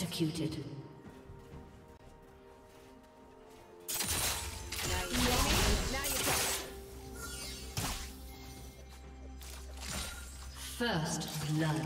Executed. First blood.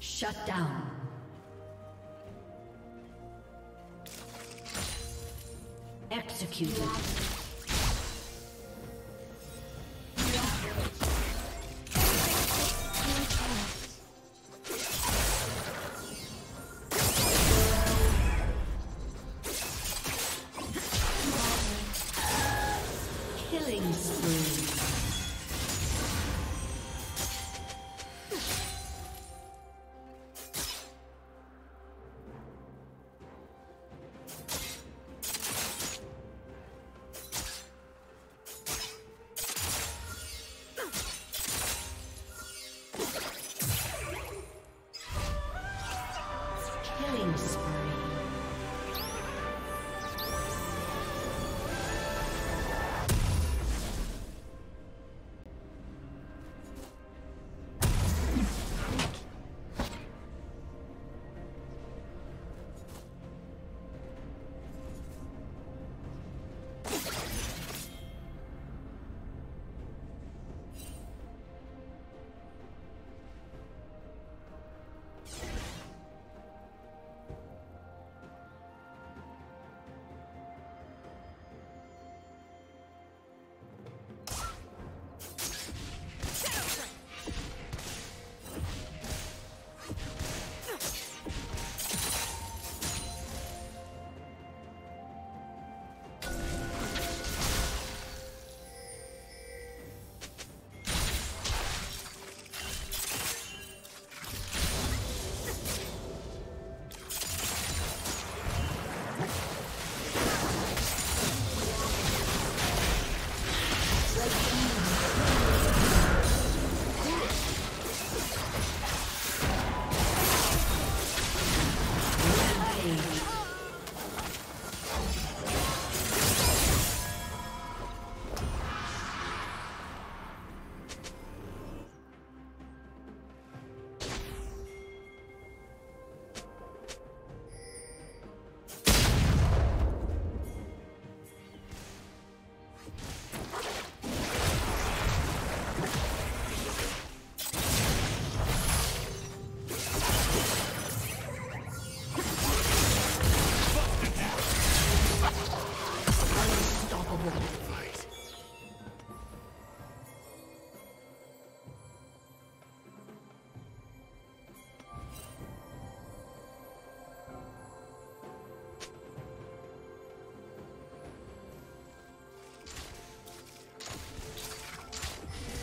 Shut down. Executed. Killing spree.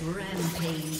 Rampage.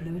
Blue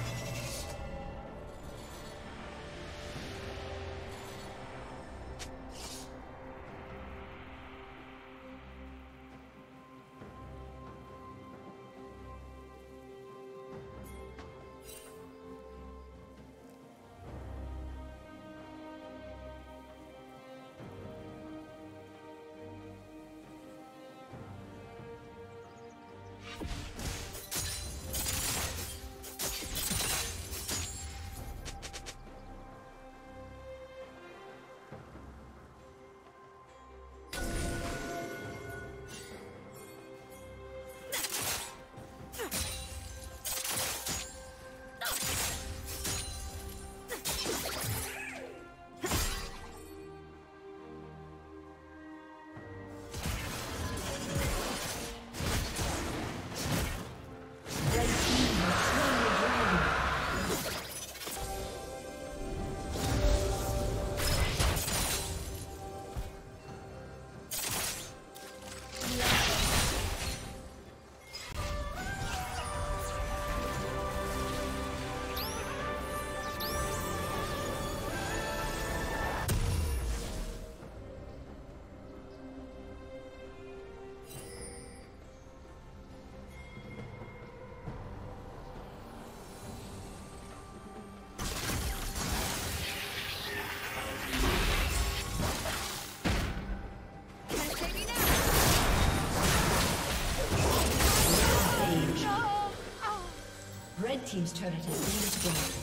Red team's turret has been destroyed.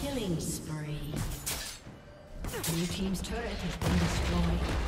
Killing spree. Blue team's turret has been destroyed.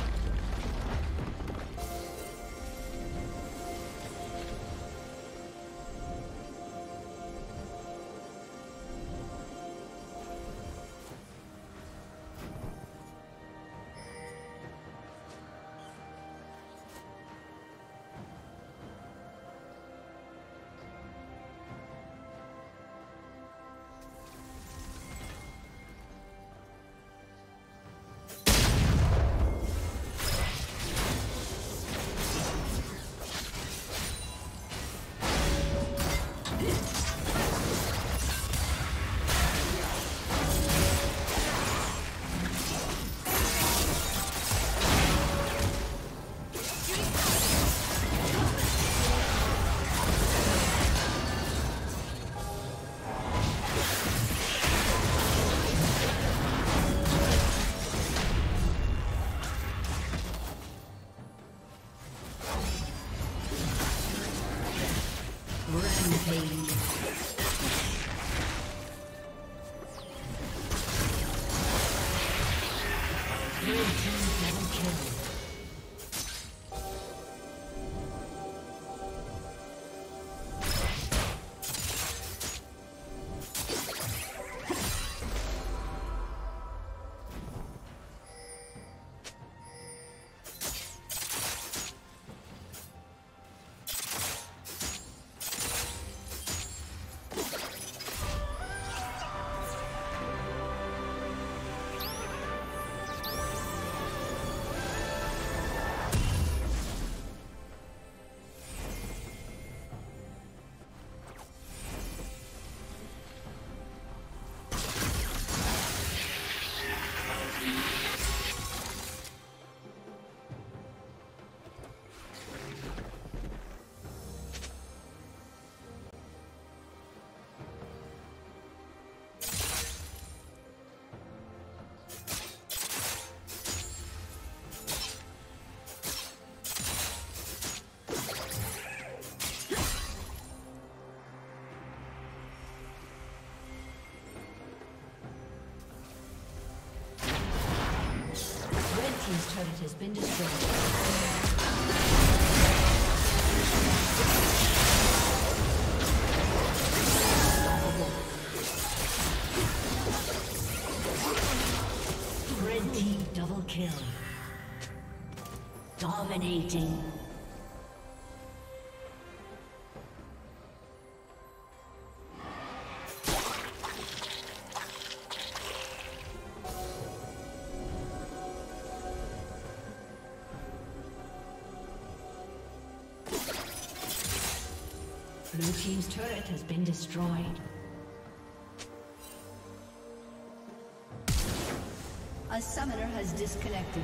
His turret has been destroyed. Red team double kill. Dominating. Blue team's turret has been destroyed. A summoner has disconnected.